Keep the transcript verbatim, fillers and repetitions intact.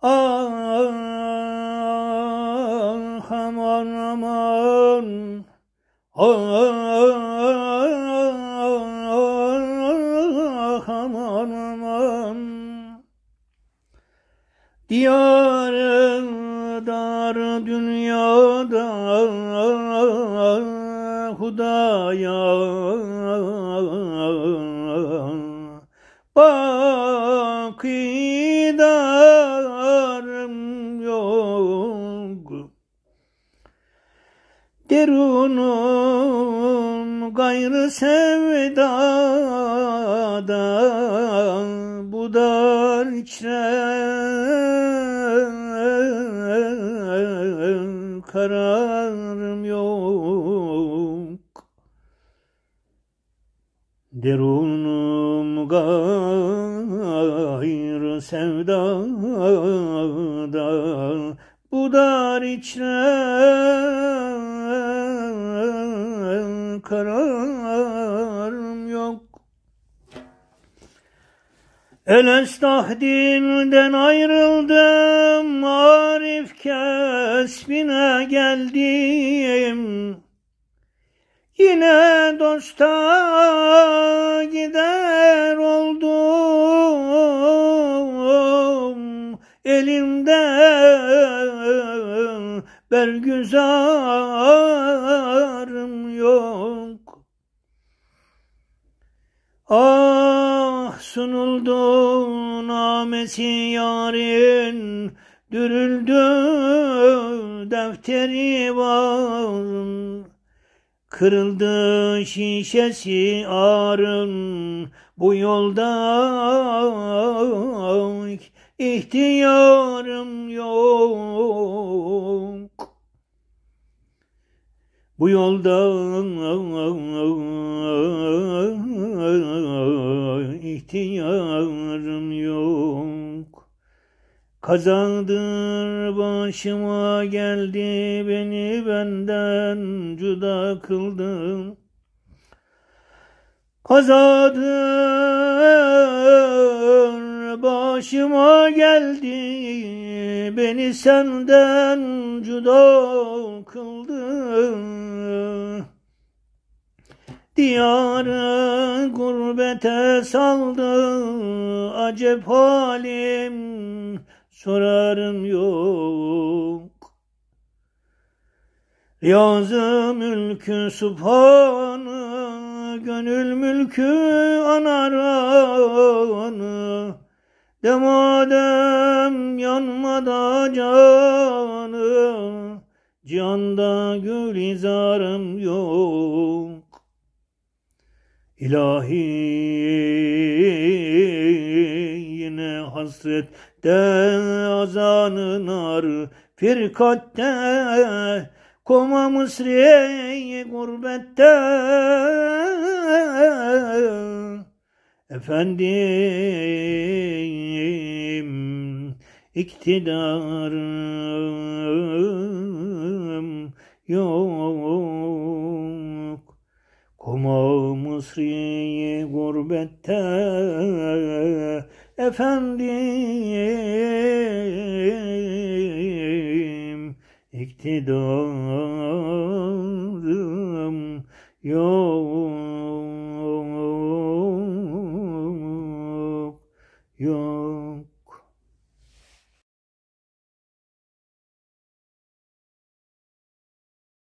Ah aman aman, ah aman aman, diyarı dar dünyada Hudaya bakidarım yok. Derunum gayrı sevdada, bu dar içler kararım yok. Derunum gayrı sevdada, bu dar içler kararım yok. El-Estah dinden ayrıldım, Arif kesbine geldim. Yine dosta gider oldum, elimde bergüzarım yok. Ah sunuldu namesi yarın, dürüldü defteri var. Kırıldı şişesi arın, bu yolda ihtiyarım yok. Bu yolda ihtiyarım yok. Kazandır başıma geldi, beni benden cüda kıldın. Kazadır başıma geldi, beni senden cüda kıldın. Diyarı gurbete saldı, acep halim sorarım yok. Riyaz-ı mülkü subhanı, gönül mülkü anaranı, demadem yanmada canı, canda gülizarım yok. İlahi yine hasret de azanın ar, firkatte koma Mısri gurbette. Efendim iktidarım yok. Koma Mısri gurbette, efendim iktidarım yok, yok.